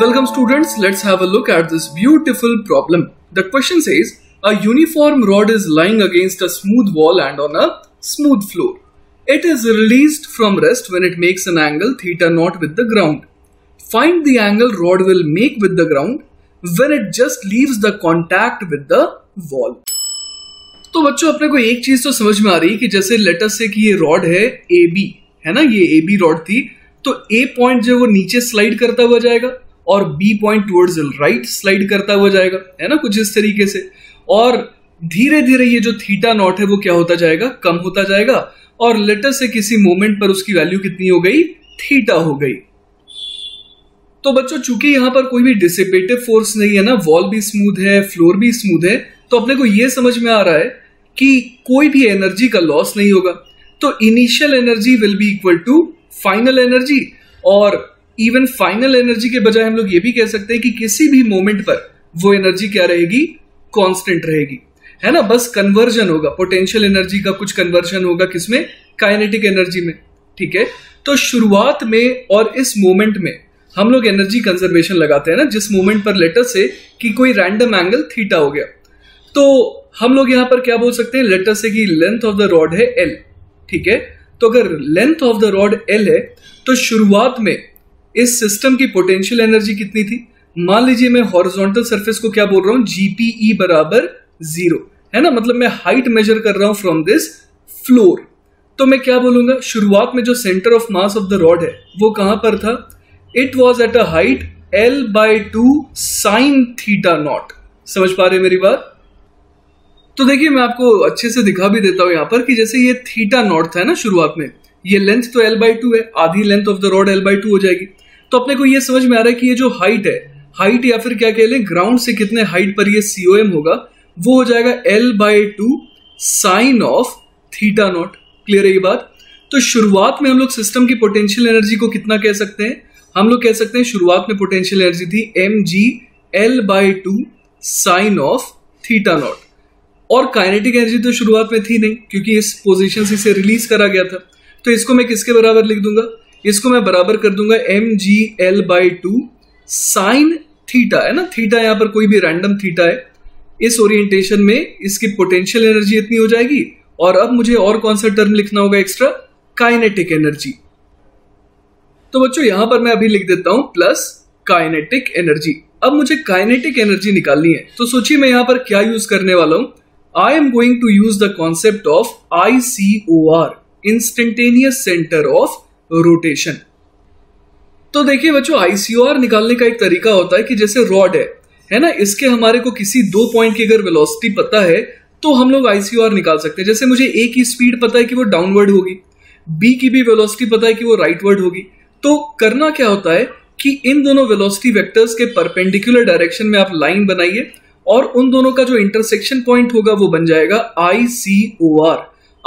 Welcome students, let's have a look at this beautiful problem. The question says, a uniform rod is lying against a smooth wall and on a smooth floor. It is released from rest when it makes an angle theta naught with the ground. Find the angle rod will make with the ground when it just leaves the contact with the wall. तो बच्चों अपने को एक चीज तो समझ में आ रही है कि जैसे लेट अस से कि ये रॉड है AB, है ना, ये AB रॉड थी तो A पॉइंट जो वो नीचे स्लाइड करता हुआ जाएगा और B point towards right slide करता हुआ जाएगा, है ना, कुछ इस तरीके से और धीरे धीरे ये जो थीटा नॉट है वो क्या होता जाएगा, कम होता जाएगा और लेट अस से किसी मोमेंट पर उसकी वैल्यू कितनी हो गई, थीटा हो गई। तो बच्चों चूंकि यहाँ पर कोई भी डिसिपेटिव फोर्स नहीं है ना, वॉल भी स्मूथ है फ्लोर भी स्मूथ है तो अपने को यह समझ में आ रहा है कि कोई भी एनर्जी का लॉस नहीं होगा तो initial energy will be equal to final energy और इवन फाइनल एनर्जी के बजाय हम लोग ये भी कह सकते हैं कि किसी भी मोमेंट पर वो एनर्जी क्या रहेगी, कॉन्स्टेंट रहेगी, है ना, बस कन्वर्जन होगा, पोटेंशियल एनर्जी का कुछ कन्वर्जन होगा किसमें, काइनेटिक एनर्जी में। ठीक है, तो शुरुआत में और इस मोमेंट में हम लोग एनर्जी कंजर्वेशन लगाते हैं ना, जिस मोमेंट पर लेट अस से कि कोई रैंडम एंगल थीटा हो गया तो हम लोग यहाँ पर क्या बोल सकते हैं, लेट अस से कि लेंथ ऑफ द रॉड है L। ठीक है, तो अगर length of the rod L है तो शुरुआत में इस सिस्टम की पोटेंशियल एनर्जी कितनी थी, मान लीजिए मैं हॉरिजॉन्टल सरफेस को क्या बोल रहा हूँ, GPE बराबर 0, है ना, मतलब मैं हाइट मेजर कर रहा हूँ फ्रॉम दिस फ्लोर। तो मैं क्या बोलूंगा, शुरुआत में जो centre of mass of the rod है वो कहाँ पर था, it was at a height L/2 sin θ naught। समझ पा रहे मेरी बात? तो देखिए मैं आपको अच्छे से दिखा भी देता हूं यहां पर कि जैसे ये थीटा नॉट था ना शुरुआत में, ये लेंथ तो L/2 है, आधी length of the rod L/2 हो जाएगी तो अपने को ये समझ में आ रहा है कि ये जो हाइट है, हाइट या फिर क्या कह लें ग्राउंड से कितने हाइट पर ये COM होगा वो हो जाएगा L/2 sin θ naught। क्लियर है ये बात? तो शुरुआत में हम लोग सिस्टम की पोटेंशियल एनर्जी को कितना कह सकते हैं, हम लोग कह सकते हैं शुरुआत में पोटेंशियल एनर्जी थी mg L/2 sin θ naught और काइनेटिक एनर्जी तो शुरुआत में थी नहीं क्योंकि इस पोजीशन से इसे रिलीज करा गया था तो इसको मैं किसके बराबर लिख दूंगा, इसको मैं बराबर कर दूंगा mg L/2 sin θ, है ना, थीटा यहाँ पर कोई भी रैंडम थीटा है, इस ओरिएंटेशन में इसकी पोटेंशियल एनर्जी इतनी हो जाएगी और अब मुझे और कौन सा टर्म लिखना होगा एक्स्ट्रा, काइनेटिक एनर्जी। तो बच्चों यहां पर मैं अभी लिख देता हूं प्लस काइनेटिक एनर्जी। अब मुझे काइनेटिक एनर्जी निकालनी है तो सोचिए मैं यहां पर क्या यूज करने वाला हूं, I am going to use the concept of ICOR, instantaneous centre of rotation. तो देखिए बच्चों ICOR निकालने का एक तरीका होता है कि जैसे रॉड है ना, इसके हमारे को किसी दो पॉइंट की अगर वेलोसिटी पता है तो हम लोग ICOR निकाल सकते हैं। जैसे मुझे A की स्पीड पता है कि वो डाउनवर्ड होगी, B की भी वेलोसिटी पता है कि वो राइटवर्ड होगी तो करना क्या होता है कि इन दोनों वेलोसिटी वेक्टर्स के परपेंडिकुलर डायरेक्शन में आप लाइन बनाइए और उन दोनों का जो इंटरसेक्शन पॉइंट होगा वो बन जाएगा ICOR।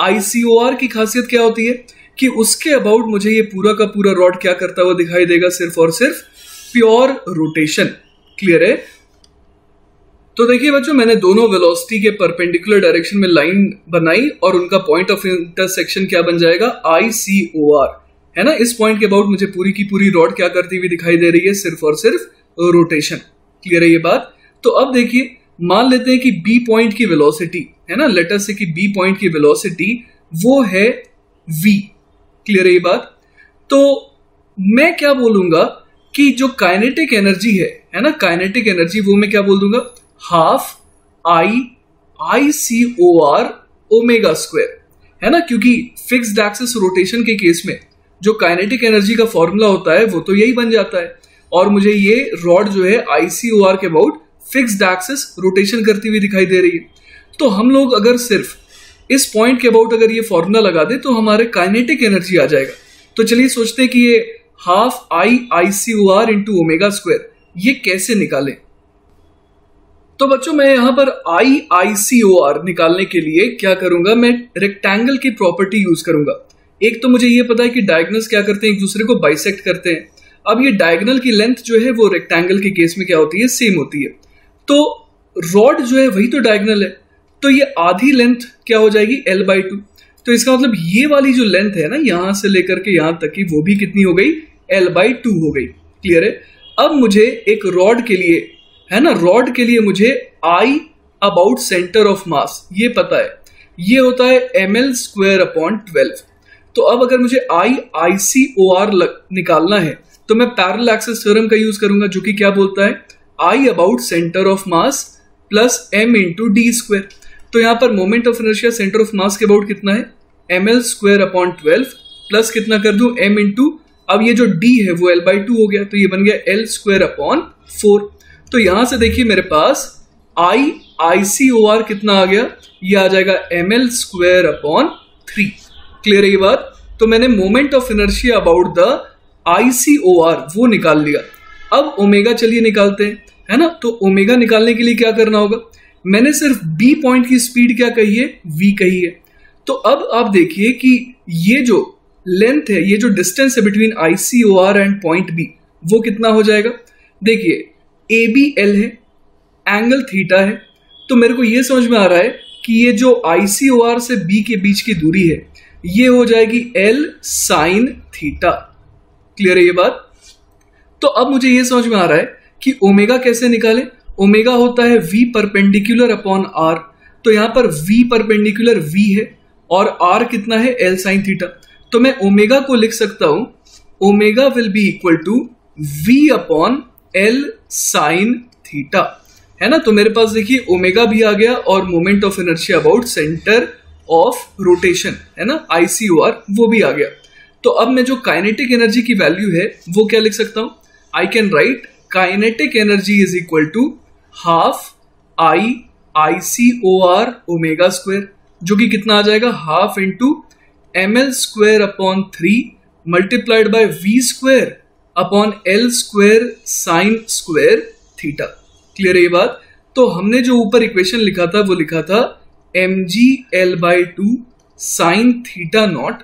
ICOR की खासियत क्या होती है कि उसके अबाउट मुझे ये पूरा का पूरा रॉड क्या करता हुआ दिखाई देगा, सिर्फ और सिर्फ प्योर रोटेशन। क्लियर है? तो देखिए बच्चों मैंने दोनों वेलोसिटी के परपेंडिकुलर डायरेक्शन में लाइन बनाई और उनका पॉइंट ऑफ इंटरसेक्शन क्या बन जाएगा, ICOR, है ना, इस पॉइंट के अबाउट मुझे पूरी की पूरी रॉड क्या करती हुई दिखाई दे रही है, सिर्फ और सिर्फ रोटेशन। क्लियर है ये बात? तो अब देखिए मान लेते हैं कि B पॉइंट की वेलोसिटी है ना, लेट अस से कि B पॉइंट की वेलोसिटी वो है V। क्लियर है ये बात? तो मैं क्या बोलूंगा कि जो काइनेटिक एनर्जी है ना, काइनेटिक एनर्जी वो मैं क्या बोल दूंगा, हाफ ICOR ओमेगा स्क्वायर, है ना, क्योंकि फिक्स्ड एक्सिस रोटेशन के केस में जो काइनेटिक एनर्जी का फॉर्मूला होता है वो तो यही बन जाता है और मुझे ये रॉड जो है ICOR के अबाउट फिक्स्ड एक्सिस रोटेशन करती हुई दिखाई दे रही है तो हम लोग अगर सिर्फ इस पॉइंट के अबाउट अगर ये फॉर्मूला लगा दे तो हमारे काइनेटिक एनर्जी आ जाएगा। तो चलिए सोचते हैं कि ये half ICOR into omega square ये कैसे निकालें। तो बच्चों मैं यहां पर ICOR निकालने के लिए क्या करूंगा, मैं रेक्टेंगल की प्रॉपर्टी यूज करूंगा। एक तो मुझे ये पता है कि डायगनल्स क्या करते हैं, एक दूसरे को बाइसेक्ट करते हैं। अब ये डायगनल की लेंथ जो है वो रेक्टेंगल के केस में क्या होती है, सेम होती है तो रॉड जो है वही तो डायगनल है तो ये आधी लेंथ क्या हो जाएगी L/2 तो इसका मतलब ये वाली जो लेंथ है ना, यहां से लेकर के यहां तक की, वो भी कितनी हो गई L/2 हो गई। क्लियर है? अब मुझे एक रॉड के लिए, है ना, रॉड के लिए मुझे I about centre of mass ये पता है, ये होता है ml² अपॉन 12। तो अब अगर मुझे IICOR निकालना है तो मैं पैरेलल एक्सिस थ्योरम का यूज करूंगा, जो कि क्या बोलता है, I about centre of mass plus m × d²। तो यहाँ पर moment of inertia centre of mass के अबाउट कितना है, ml² अपॉन 12 प्लस कितना कर दूं, m ×, अब ये जो d है वो l/2 हो गया, तो ये बन गया l² अपॉन 4। तो यहाँ से देखिए मेरे पास IICOR कितना आ गया, ये आ जाएगा ml² अपॉन 3। क्लियर है ये बात? तो मैंने moment of inertia about the ICOR वो निकाल लिया। अब ओमेगा चलिए निकालते हैं, है ना। तो ओमेगा निकालने के लिए क्या करना होगा, मैंने सिर्फ B पॉइंट की स्पीड क्या कही है, V कही है। तो अब आप देखिए कि ये जो लेंथ है, ये जो डिस्टेंस है between ICOR and point B, वो कितना हो जाएगा। देखिए ABL है, एंगल थीटा है, तो मेरे को ये समझ में आ रहा है कि ये जो ICOR से B के बीच की दूरी है ये हो जाएगी L sin थीटा। क्लियर है ये बात? तो अब मुझे ये समझ में आ रहा है कि ओमेगा कैसे निकालें। ओमेगा होता है V परपेंडिकुलर अपॉन R। तो यहाँ पर V परपेंडिकुलर V है और R कितना है, L sin थीटा। तो मैं ओमेगा को लिख सकता हूँ, omega will be equal to V upon L sin theta, है ना। तो मेरे पास देखिए ओमेगा भी आ गया और moment of inertia about centre of rotation, है ना, ICOR वो भी आ गया। तो अब मैं जो काइनेटिक एनर्जी की वैल्यू है वो क्या लिख सकता हूँ, I can write kinetic energy is equal to half IICOR omega square, जो कि कितना आ जाएगा, half into ml² upon 3 multiplied by V² upon L² sin² theta. Clear है ये बात? तो हमने जो ऊपर इक्वेशन लिखा था वो लिखा था mg L/2 sin theta naught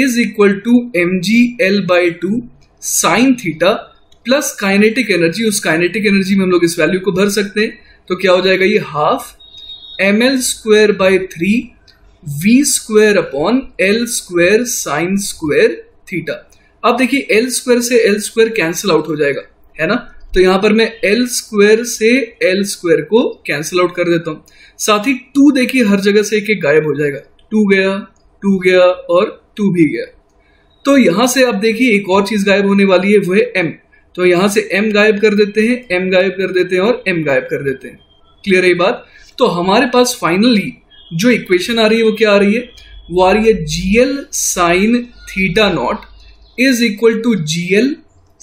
is equal to mg L/2 sin theta plus kinetic energy. उस काइनेटिक एनर्जी में हम लोग इस वैल्यू को भर सकते हैं, तो क्या हो जाएगा, ये half ml² / 3 V² upon L² sin² theta. अब देखिए L² से L² कैंसिल आउट हो जाएगा, है ना। तो यहाँ पर मैं L² से L² को कैंसिल आउट कर देता हूँ। साथ ही 2 देखिए हर जगह से एक एक गायब हो जाएगा, 2 गया और 2 भी गया। तो यहाँ से आप देखिए एक और चीज़ गायब होने वाली है, वो है M। तो यहाँ से M गायब कर देते हैं, M गायब कर देते हैं और M गायब कर देते हैं। क्लियर है ये बात? तो हमारे पास फाइनली जो इक्वेशन आ रही है वो क्या आ रही है, वो आ रही है GL sin theta naught is equal to GL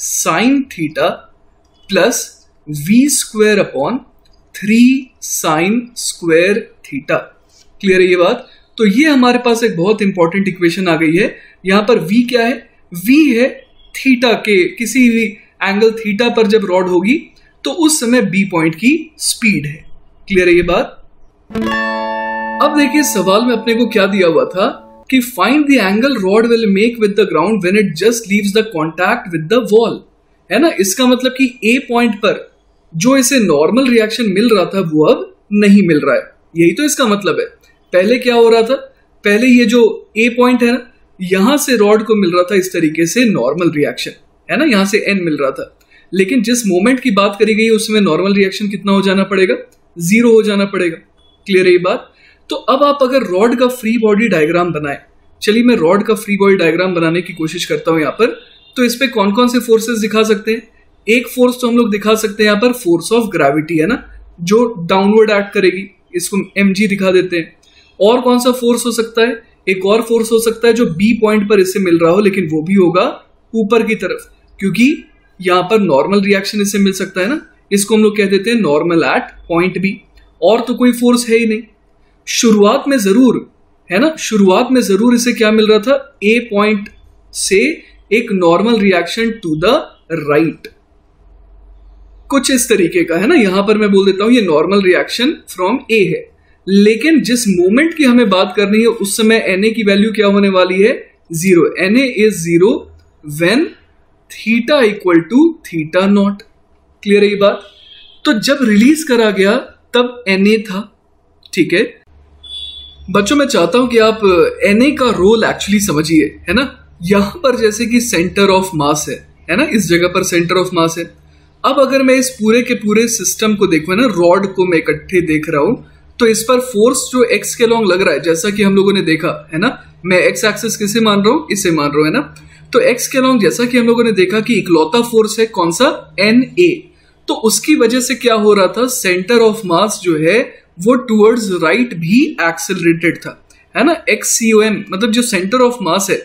sin theta plus V² upon 3 sin² theta. Clear है ये बात? तो ये हमारे पास एक बहुत इंपॉर्टेंट इक्वेशन आ गई है। यहाँ पर V क्या है, V है थीटा के, किसी भी एंगल थीटा पर जब रॉड होगी तो उस समय B पॉइंट की स्पीड है। क्लियर है ये बात? अब देखिए सवाल में अपने को क्या दिया हुआ था कि find the angle rod will make with the ground when it just leaves the contact with the wall, है ना। इसका मतलब कि A पॉइंट पर जो इसे नॉर्मल रिएक्शन मिल रहा था वो अब नहीं मिल रहा है, यही तो इसका मतलब है। पहले क्या हो रहा था, पहले ये जो A पॉइंट है ना, यहाँ से रॉड को मिल रहा था इस तरीके से नॉर्मल रिएक्शन, है ना, यहाँ से N मिल रहा था। लेकिन जिस मोमेंट की बात करी गई उसमें नॉर्मल रिएक्शन कितना हो जाना पड़ेगा, 0 हो जाना पड़ेगा। क्लियर है ये बात? तो अब आप अगर रॉड का फ्री बॉडी डायग्राम बनाए, चलिए मैं रॉड का फ्री बॉडी डायग्राम बनाने की कोशिश करता हूँ यहाँ पर। तो इस पे कौन कौन से फोर्सेस दिखा सकते हैं, एक फोर्स तो हम लोग दिखा सकते हैं यहाँ पर, फोर्स ऑफ ग्रेविटी, है ना, जो डाउनवर्ड एक्ट करेगी, इसको mg दिखा देते हैं। और कौन सा फोर्स हो सकता है, एक और फोर्स हो सकता है जो B पॉइंट पर इससे मिल रहा हो, लेकिन वो भी होगा ऊपर की तरफ, क्योंकि यहाँ पर नॉर्मल रिएक्शन इससे मिल सकता है ना, इसको हम लोग कह देते हैं नॉर्मल एट पॉइंट B। और तो कोई फोर्स है ही नहीं। शुरुआत में जरूर, है ना, शुरुआत में जरूर इसे क्या मिल रहा था, A पॉइंट से एक normal reaction to the right, कुछ इस तरीके का, है ना। यहां पर मैं बोल देता हूं ये नॉर्मल रिएक्शन फ्रॉम A है, लेकिन जिस मोमेंट की हमें बात करनी है उस समय Na की वैल्यू क्या होने वाली है, 0। Na is 0 when theta equal to theta naught. Clear है ये बात? तो जब रिलीज करा गया तब Na था, ठीक है बच्चों। मैं चाहता हूं कि आप Na का रोल एक्चुअली समझिए, है ना। यहां पर जैसे कि सेंटर ऑफ मास है ना, इस जगह पर सेंटर ऑफ मास है, अब अगर मैं इस पूरे के पूरे सिस्टम को देखूँ ना, रॉड को मैं इकट्ठे देख रहा हूँ, तो इस पर फोर्स जो एक्स के लॉन्ग लग रहा है, जैसा कि हम लोगों ने देखा है ना, मैं एक्स एक्सिस किसे मान रहा हूँ, इसे मान रहा हूँ, है ना। तो एक्स के लॉन्ग जैसा कि हम लोगों ने देखा कि इकलौता फोर्स है कौन सा, एन ए। तो उसकी वजह से क्या हो रहा था, सेंटर ऑफ मास जो है वो टुवर्ड्स राइट भी एक्सेलरेटेड था, है ना। XCOM मतलब जो सेंटर ऑफ मास है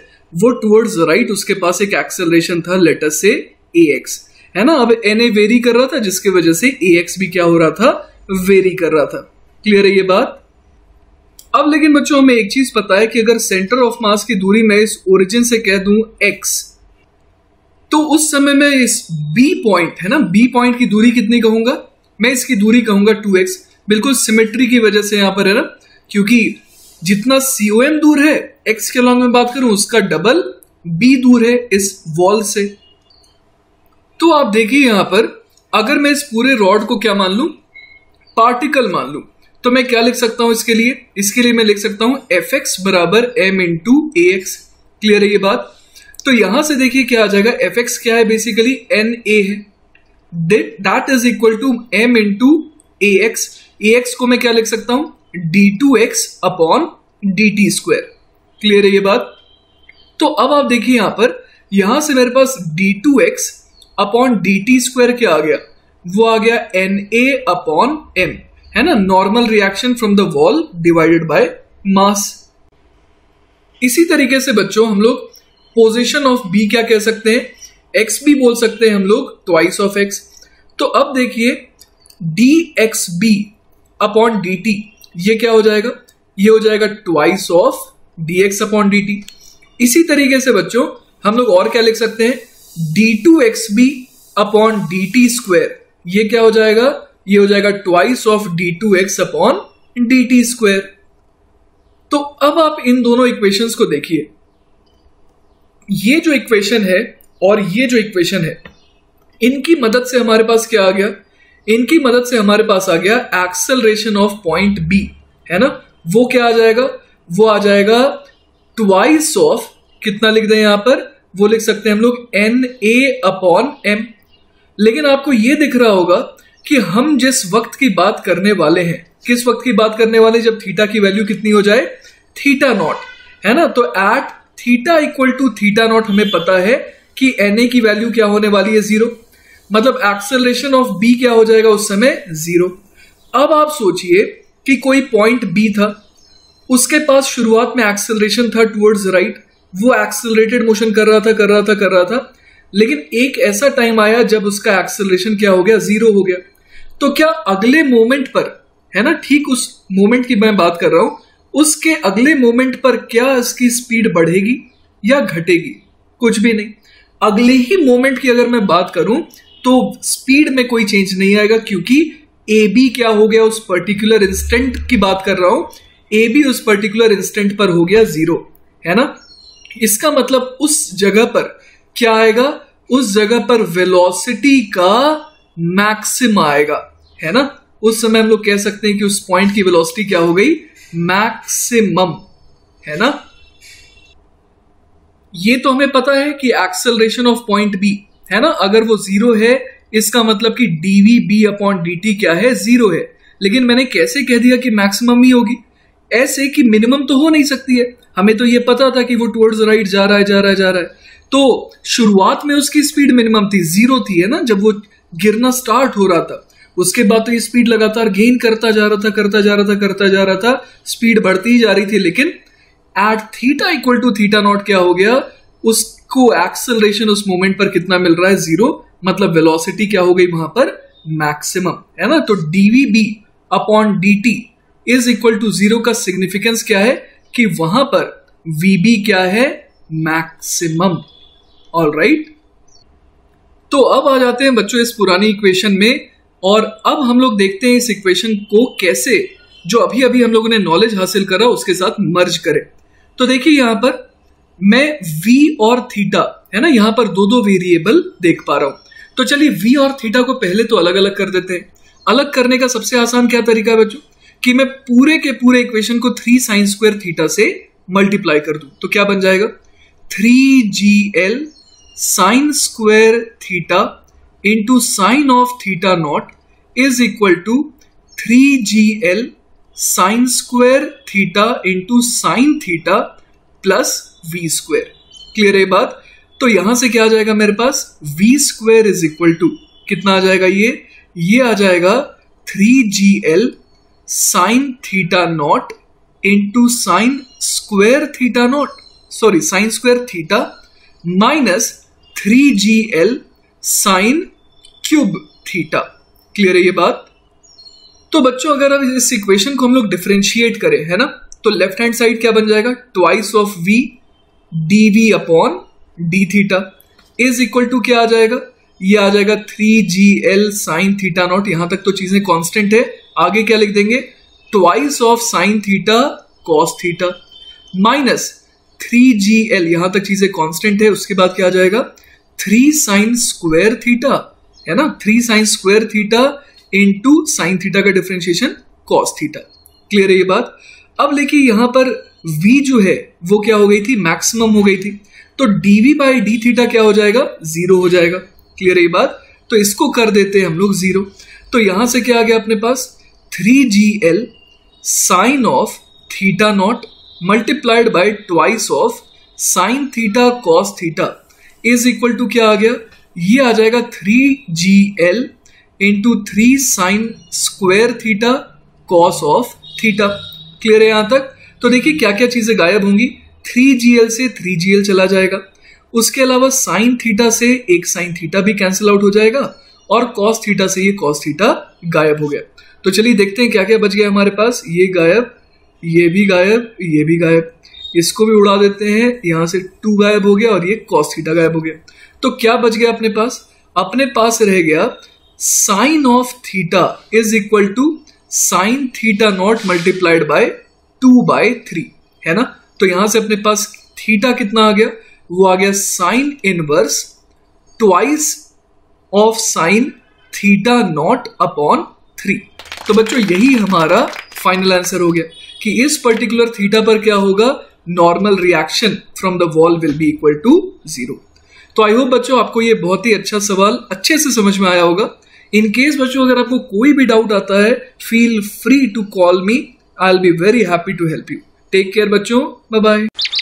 वो टुवर्ड्स राइट, उसके पास एक एक्सेलरेशन था, लेट अस से AX, है ना। अब NA वेरी कर रहा था, जिसकी वजह से AX भी क्या हो रहा था, वेरी कर रहा था। क्लियर है ये बात। अब लेकिन बच्चों हमें एक चीज पता है कि अगर सेंटर ऑफ मास की दूरी मैं इस ओरिजिन से कह दूं X, तो उस समय मैं इस B पॉइंट, है ना, B पॉइंट की दूरी कितनी कहूंगा, मैं इसकी दूरी कहूंगा 2X, बिल्कुल सिमेट्री की वजह से यहां पर, है ना, क्योंकि जितना COM दूर है X के लॉन्ग में बात करूं, उसका डबल B दूर है इस वॉल से। तो आप देखिए यहां पर अगर मैं इस पूरे रॉड को क्या मान लूं, पार्टिकल मान लूं, तो मैं क्या लिख सकता हूं इसके लिए, मैं लिख सकता हूं Fx बराबर m इंटू Ax। क्लियर है ये बात। तो यहां से देखिए क्या आ जाएगा, Fx क्या है, बेसिकली Na है, that is equal to m into Ax। Ax को मैं क्या लिख सकता हूं, d2x upon dt square. Clear है ये बात। तो अब आप देखिए यहां पर, यहां से मेरे पास d2x अपॉन dt स्क्वायर क्या आ गया, वो आ गया na अपॉन m, है ना, normal reaction from the wall divided by mass. इसी तरीके से बच्चों हम लोग पोजीशन ऑफ b क्या कह सकते हैं, x भी बोल सकते हैं हम लोग, ट्वाइस ऑफ x। तो अब देखिए dxb अपॉन dt ये क्या हो जाएगा, ये हो जाएगा twice of dx upon dt। इसी तरीके से बच्चों हम लोग और क्या लिख सकते हैं, d2xb अपॉन dt स्क्वायर, ये क्या हो जाएगा, ये हो जाएगा twice of d2x upon dt square. तो अब आप इन दोनों इक्वेशंस को देखिए, ये जो इक्वेशन है और ये जो इक्वेशन है, इनकी मदद से हमारे पास क्या आ गया, इनकी मदद से हमारे पास आ गया एक्सेलरेशन ऑफ पॉइंट B, है ना। वो क्या आ जाएगा, वो आ जाएगा ट्वाइस ऑफ, कितना लिख दें यहां पर, वो लिख सकते हैं हम लोग Na अपॉन m। लेकिन आपको ये दिख रहा होगा कि हम जिस वक्त की बात करने वाले हैं, किस वक्त की बात करने वाले, जब थीटा की वैल्यू कितनी हो जाए, थीटा नॉट, है ना। तो at theta equal to theta naught हमें पता है कि Na की वैल्यू क्या होने वाली है, जीरो, मतलब एक्सेलरेशन ऑफ B क्या हो जाएगा उस समय, जीरो। अब आप सोचिए कि कोई पॉइंट B था, उसके पास शुरुआत में एक्सेलरेशन था टुवर्ड्स राइट, वो एक्सेलरेटेड मोशन कर रहा था, लेकिन एक ऐसा टाइम आया जब उसका एक्सेलरेशन क्या हो गया, जीरो हो गया। तो क्या अगले मोमेंट पर, है ना, ठीक उस मोमेंट की मैं बात कर रहा हूं, उसके अगले मोमेंट पर क्या इसकी स्पीड बढ़ेगी या घटेगी, कुछ भी नहीं। अगले ही मोमेंट की अगर मैं बात करूं तो स्पीड में कोई चेंज नहीं आएगा, क्योंकि AB क्या हो गया, उस पर्टिकुलर इंस्टेंट की बात कर रहा हूं, AB उस पर्टिकुलर इंस्टेंट पर हो गया जीरो, है ना। इसका मतलब उस जगह पर क्या आएगा, उस जगह पर वेलोसिटी का मैक्सिमा आएगा, है ना। उस समय हम लोग कह सकते हैं कि उस पॉइंट की वेलोसिटी क्या हो गई, मैक्सिमम, है ना। ये तो हमें पता है कि एक्सेलरेशन ऑफ पॉइंट B, है ना, अगर वो जीरो है, इसका मतलब कि dvb अपॉन dt क्या है, जीरो है। लेकिन मैंने कैसे कह दिया कि मैक्सिमम ही होगी, ऐसे कि मिनिमम तो हो नहीं सकती है, हमें तो ये पता था कि वो टुवर्ड्स राइट जा रहा है। तो शुरुआत में उसकी स्पीड मिनिमम थी, जीरो थी, है ना, जब वो गिरना स्टार्ट हो रहा था। उसके बाद तो ये स्पीड लगातार गेन करता जा रहा था, स्पीड बढ़ती ही जा रही थी। लेकिन at theta equal to theta naught क्या हो गया, उसको एक्सेलरेशन उस मोमेंट पर कितना मिल रहा है, जीरो, मतलब वेलोसिटी क्या हो गई वहां पर, मैक्सिमम, है ना। तो dvb upon dt is equal to zero का सिग्निफिकेंस क्या है कि वहां पर vb क्या है, मैक्सिमम। ऑलराइट, तो अब आ जाते हैं बच्चों इस पुरानी इक्वेशन में, और अब हम लोग देखते हैं इस इक्वेशन को कैसे, जो अभी अभी हम लोगों ने नॉलेज हासिल करा, उसके साथ मर्ज करें। तो देखिए यहां पर मैं v और थीटा, है ना, यहां पर दो वेरिएबल देख पा रहा हूं। तो चलिए v और थीटा को पहले तो अलग अलग कर देते हैं। अलग करने का सबसे आसान क्या तरीका है बच्चों, कि मैं पूरे के पूरे इक्वेशन को 3 sin² थीटा से मल्टीप्लाई कर दूं, तो क्या बन जाएगा, 3gl sin² theta into sine of theta naught is equal to 3GL sine square theta into sine theta plus V square. Clear है बात? तो यहां से क्या आ जाएगा मेरे पास V square is equal to कितना आ जाएगा ये आ जाएगा 3GL sin theta naught into sin square theta naught sorry sin square theta minus 3GL sin cube theta. Clear है ये बात? तो बच्चों अगर अब इस इक्वेशन को हम लोग डिफरेंशिएट करें है ना तो लेफ्ट हैंड साइड क्या बन जाएगा twice of V dv upon d theta is equal to क्या आ जाएगा ये आ जाएगा 3gl sin थीटा नॉट यहां तक तो चीजें कांस्टेंट है आगे क्या लिख देंगे twice of sin theta cos theta minus 3gl यहां तक चीजें कांस्टेंट है उसके बाद क्या आ जाएगा 3 sin square थीटा है ना 3 sin square theta into sin theta का डिफरेंशिएशन cos थीटा. क्लियर है ये बात? अब लेकिन यहां पर v जो है वो क्या हो गई थी मैक्सिमम हो गई थी तो dv बाई डी थीटा क्या हो जाएगा जीरो हो जाएगा. क्लियर है ये बात? तो इसको कर देते हैं हम लोग जीरो तो यहां से क्या आ गया अपने पास 3gl sine of theta naught multiplied by twice of sine theta cos theta is equal to क्या आ गया ये आ जाएगा 3gl into 3 sine square theta cos of theta. Clear है यहां तक? तो देखिए क्या क्या चीजें गायब होंगी 3gl से 3gl चला जाएगा उसके अलावा साइन थीटा से एक साइन थीटा भी कैंसिल आउट हो जाएगा और कॉस थीटा से ये कॉस थीटा गायब हो गया. तो चलिए देखते हैं क्या क्या बच गया हमारे पास ये गायब ये भी गायब ये भी गायब इसको भी उड़ा देते हैं यहां से 2 गायब हो गया और ये कॉस थीटा गायब हो गया. तो क्या बच गया अपने पास रह गया sine of theta is equal to sine theta naught multiplied by 2/3 है ना तो यहां से अपने पास थीटा कितना आ गया वो आ गया sine inverse twice of sine theta naught upon 3. तो बच्चों यही हमारा फाइनल आंसर हो गया कि इस पर्टिकुलर थीटा पर क्या होगा normal reaction from the wall will be equal to 0. तो आई होप बच्चों आपको ये बहुत ही अच्छा सवाल अच्छे से समझ में आया होगा. इन केस बच्चों अगर आपको कोई भी डाउट आता है feel free to call me. I'll be very happy to help you. Take care, बच्चों. Bye bye.